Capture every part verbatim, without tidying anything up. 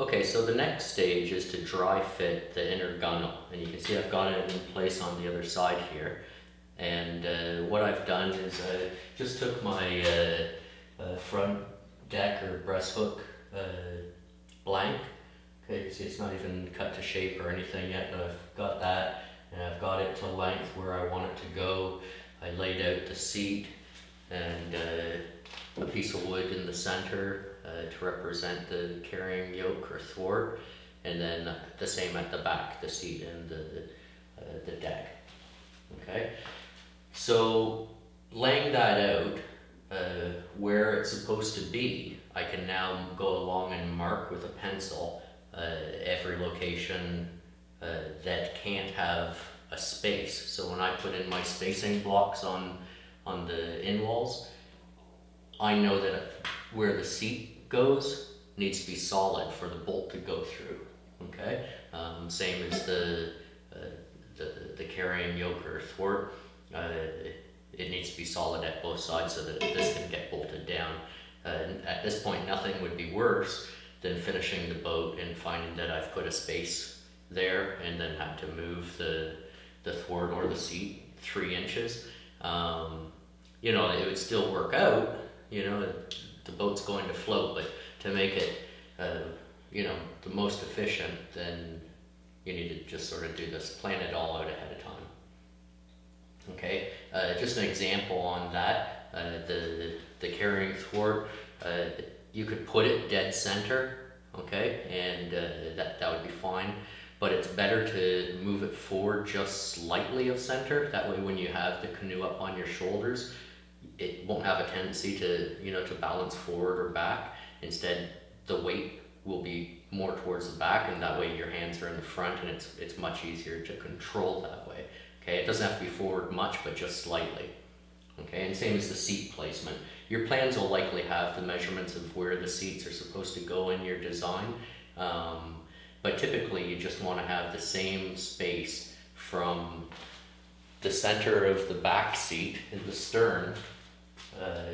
Okay, so the next stage is to dry fit the inner gunnel, and you can see I've got it in place on the other side here. And uh, what I've done is I just took my uh, uh, front deck or breast hook uh, blank. Okay, you can see it's not even cut to shape or anything yet, but I've got that, and I've got it to length where I want it to go. I laid out the seat and uh, a piece of wood in the center. Uh, to represent the carrying yoke or thwart, and then uh, the same at the back, the seat and the, the, uh, the deck. Okay, so laying that out uh, where it's supposed to be, I can now go along and mark with a pencil uh, every location uh, that can't have a space. So when I put in my spacing blocks on, on the in walls, I know that it, where the seat goes needs to be solid for the bolt to go through. Okay, um, same as the, uh, the the carrying yoke or thwart. Uh, it needs to be solid at both sides so that this can get bolted down. Uh, at this point, nothing would be worse than finishing the boat and finding that I've put a space there and then had to move the the thwart or the seat three inches. Um, you know, it would still work out. You know. It, the boat's going to float, but to make it, uh, you know, the most efficient, then you need to just sort of do this, plan it all out ahead of time. Okay, uh, just an example on that, uh, the, the carrying thwart, uh, you could put it dead center, okay, and uh, that, that would be fine, but it's better to move it forward just slightly of center, that way when you have the canoe up on your shoulders, it won't have a tendency to, you know, to balance forward or back. Instead, the weight will be more towards the back, and that way your hands are in the front, and it's it's much easier to control that way. Okay, it doesn't have to be forward much, but just slightly. Okay, and same as the seat placement. Your plans will likely have the measurements of where the seats are supposed to go in your design, um, but typically you just want to have the same space from the center of the back seat in the stern, uh,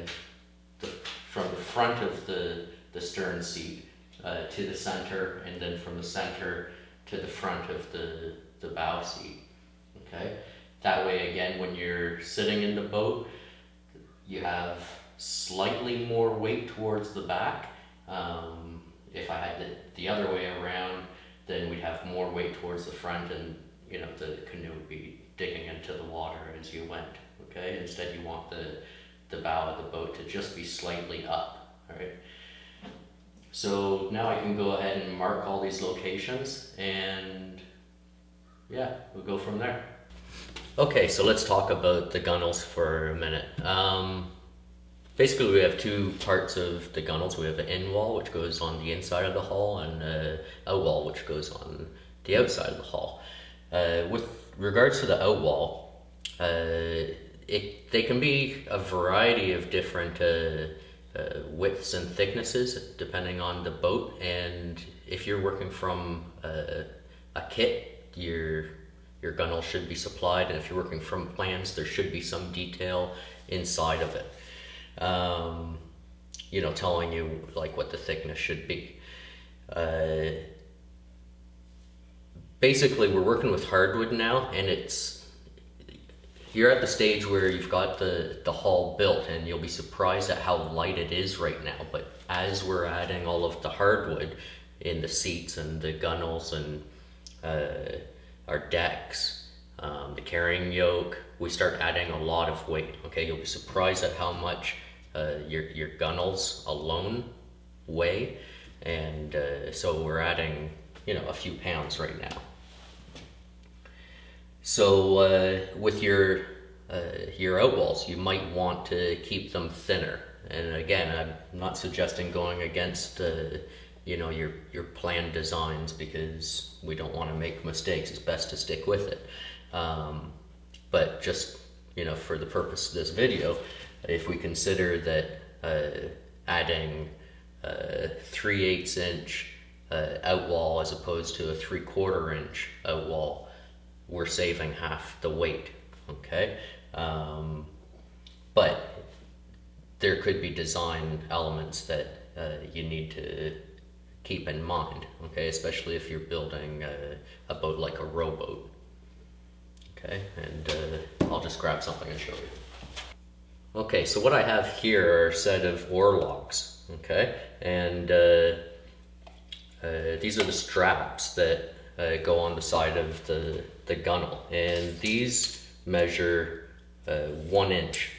the, from the front of the, the stern seat uh, to the center, and then from the center to the front of the, the bow seat, okay? That way, again, when you're sitting in the boat, you have slightly more weight towards the back. Um, if I had it the other way around, then we'd have more weight towards the front, and you know, the canoe would be digging into the water as you went, okay? Instead, you want the, the bow of the boat to just be slightly up, all right? So now I can go ahead and mark all these locations, and yeah, we'll go from there. Okay, so let's talk about the gunnels for a minute. Um, basically, we have two parts of the gunnels. We have an in wall, which goes on the inside of the hull, and an out wall, which goes on the outside of the hull. Uh, with regards to the out wall, uh, it, they can be a variety of different uh, uh, widths and thicknesses depending on the boat, and if you're working from uh, a kit, your, your gunnel should be supplied, and if you're working from plans, there should be some detail inside of it, um, you know, telling you like what the thickness should be. Uh, Basically, we're working with hardwood now, and it's you're at the stage where you've got the, the hull built, and you'll be surprised at how light it is right now. But as we're adding all of the hardwood in the seats and the gunnels and uh, our decks, um, the carrying yoke, we start adding a lot of weight. Okay, you'll be surprised at how much uh, your, your gunnels alone weigh, and uh, so we're adding, you know, a few pounds right now. So uh, with your uh, your out walls, you might want to keep them thinner. And again, I'm not suggesting going against uh, you know, your your planned designs, because we don't want to make mistakes. It's best to stick with it. Um, but just, you know, for the purpose of this video, if we consider that uh, adding uh, three eighths inch uh, out wall as opposed to a three quarter inch out wall, we're saving half the weight, okay? Um, but there could be design elements that uh, you need to keep in mind, okay, especially if you're building a, a boat like a rowboat. Okay, and uh, I'll just grab something and show you. Okay, so what I have here are a set of oar locks, okay, and uh, uh, these are the straps that uh, go on the side of the, the gunnel, and these measure uh, one inch.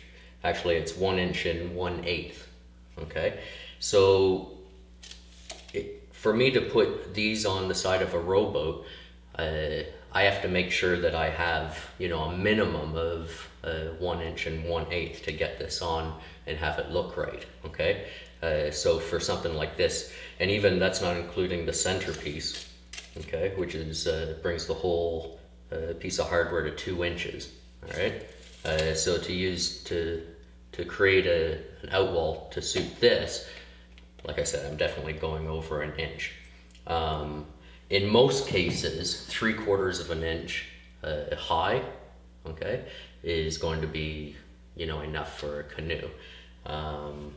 Actually, it's one inch and one eighth, okay? So, it, for me to put these on the side of a rowboat, uh, I have to make sure that I have, you know, a minimum of uh, one inch and one eighth to get this on and have it look right, okay? Uh, so for something like this, and even that's not including the centerpiece, okay, which is uh, brings the whole uh, piece of hardware to two inches, all right? Uh, so to use to to create a, an outwall to suit this, like I said, I'm definitely going over an inch. Um, In most cases, three quarters of an inch uh, high, okay, is going to be, you know, enough for a canoe. Um,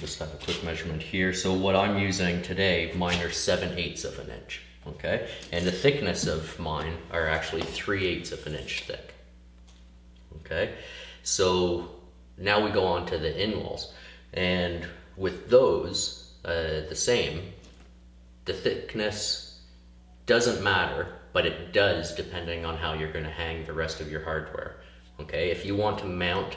just have a quick measurement here. So what I'm using today, mine are seven eighths of an inch, okay, and the thickness of mine are actually three eighths of an inch thick, okay. So now we go on to the inwalls, and with those, uh, the same, the thickness doesn't matter, but it does depending on how you're going to hang the rest of your hardware. Okay, if you want to mount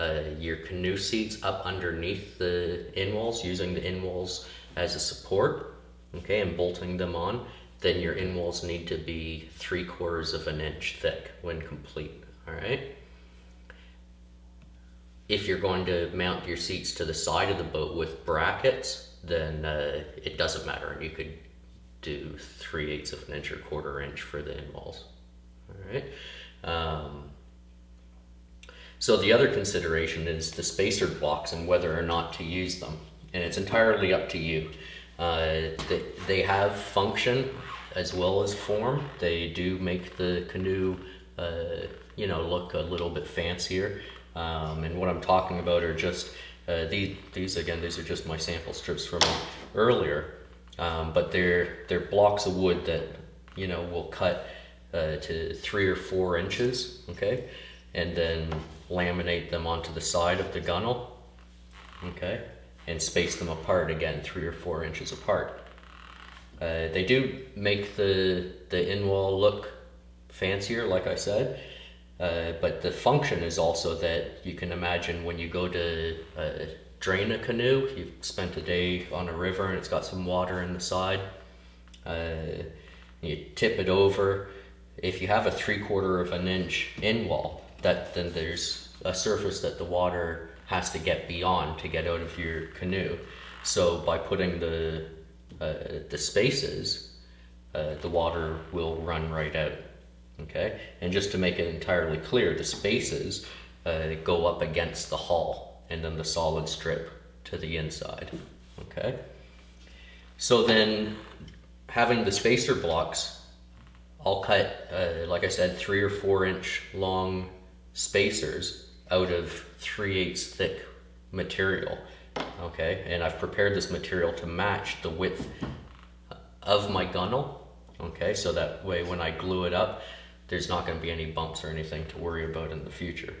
uh, your canoe seats up underneath the inwalls, using the inwalls as a support, okay, and bolting them on, then your inwalls need to be three quarters of an inch thick when complete. All right. If you're going to mount your seats to the side of the boat with brackets, then uh, it doesn't matter. You could do three eighths of an inch or quarter inch for the inwalls. All right. Um, so the other consideration is the spacer blocks and whether or not to use them, and it's entirely up to you. Uh, they, they have function as well as form. They do make the canoe, uh, you know, look a little bit fancier. Um, and what I'm talking about are just uh, these. These again, these are just my sample strips from earlier. Um, but they're, they're blocks of wood that, you know, will cut uh, to three or four inches, okay? And then laminate them onto the side of the gunnel, okay? And space them apart again, three or four inches apart. Uh, they do make the, the inwall look fancier, like I said, uh, but the function is also that you can imagine when you go to uh, drain a canoe, you've spent a day on a river and it's got some water in the side, uh, you tip it over. If you have a three quarter of an inch inwall, that then there's a surface that the water has to get beyond to get out of your canoe. So by putting the, uh, the spaces, uh, the water will run right out, okay? And just to make it entirely clear, the spaces uh, go up against the hull, and then the solid strip to the inside, okay? So then having the spacer blocks, I'll cut, uh, like I said, three or four inch long spacers out of three eighths thick material, okay? And I've prepared this material to match the width of my gunnel, okay? So that way when I glue it up, there's not gonna be any bumps or anything to worry about in the future.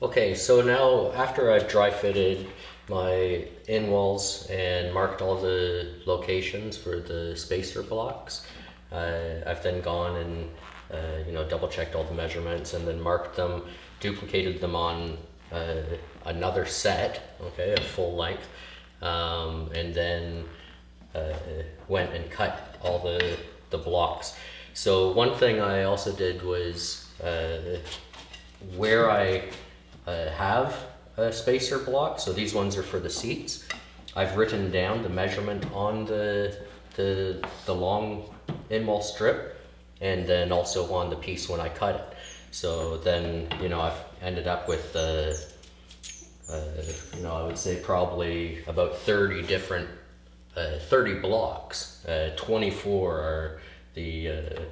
Okay, so now after I've dry fitted my inwalls and marked all the locations for the spacer blocks, uh, I've then gone and uh, you know, double checked all the measurements and then marked them, duplicated them on uh, another set, okay, at full length, um, and then uh, went and cut all the the blocks. So one thing I also did was uh, where I Uh, have a spacer block, so these ones are for the seats, I've written down the measurement on the, the, the long inwall strip, and then also on the piece when I cut it. So then, you know, I've ended up with, uh, uh, you know, I would say probably about thirty different, uh, thirty blocks, uh, twenty-four are the, uh,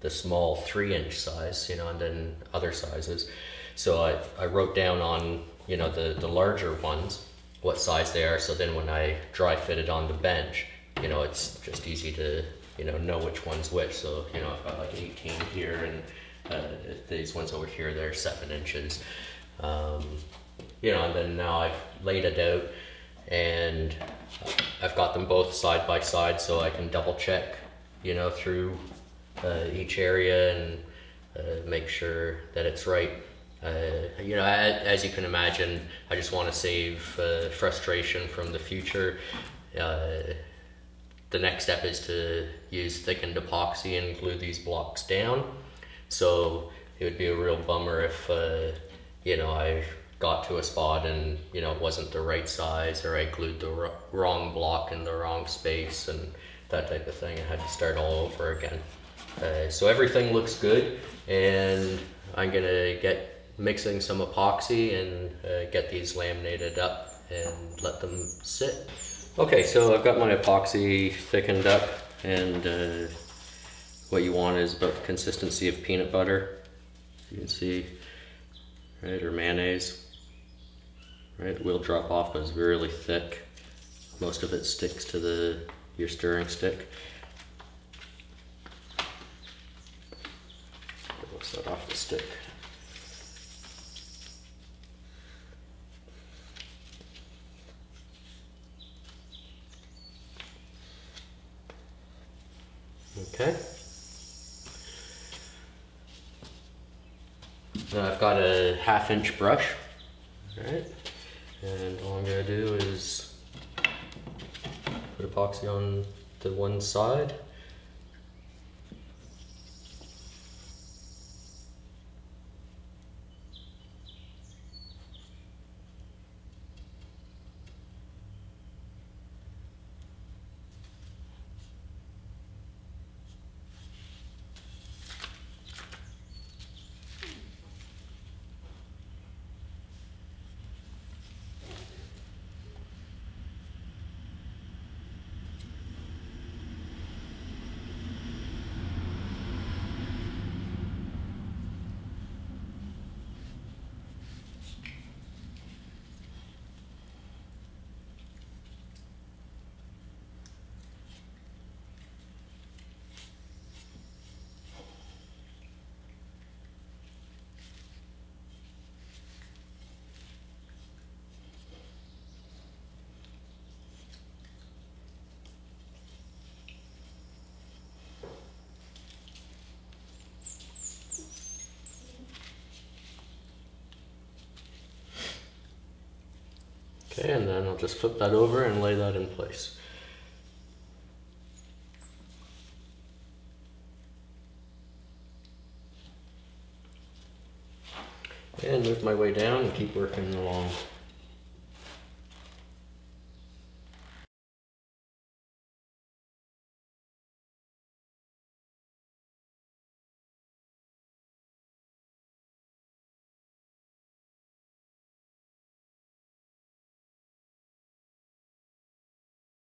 the small three inch size, you know, and then other sizes. So I, I wrote down on, you know, the, the larger ones, what size they are, so then when I dry fit it on the bench, you know, it's just easy to, you know, know which one's which. So, you know, I've got like eighteen here, and uh, these ones over here, they're seven inches. Um, you know, and then now I've laid it out, and I've got them both side by side, so I can double check, you know, through uh, each area and uh, make sure that it's right. Uh, you know, as you can imagine, I just want to save uh, frustration from the future. Uh, the next step is to use thickened epoxy and glue these blocks down. So it would be a real bummer if, uh, you know, I got to a spot and, you know, it wasn't the right size, or I glued the wrong block in the wrong space and that type of thing. I had to start all over again. Uh, so everything looks good, and I'm gonna get mixing some epoxy and uh, get these laminated up and let them sit. Okay, so I've got my epoxy thickened up, and uh, what you want is about the consistency of peanut butter, you can see, right, or mayonnaise. Right, it will drop off, but it's really thick. Most of it sticks to the your stirring stick. We'll set off the stick. Okay. Now I've got a half inch brush. Alright. And all I'm going to do is put epoxy on the one side. Okay, and then I'll just flip that over and lay that in place. And move my way down and keep working along.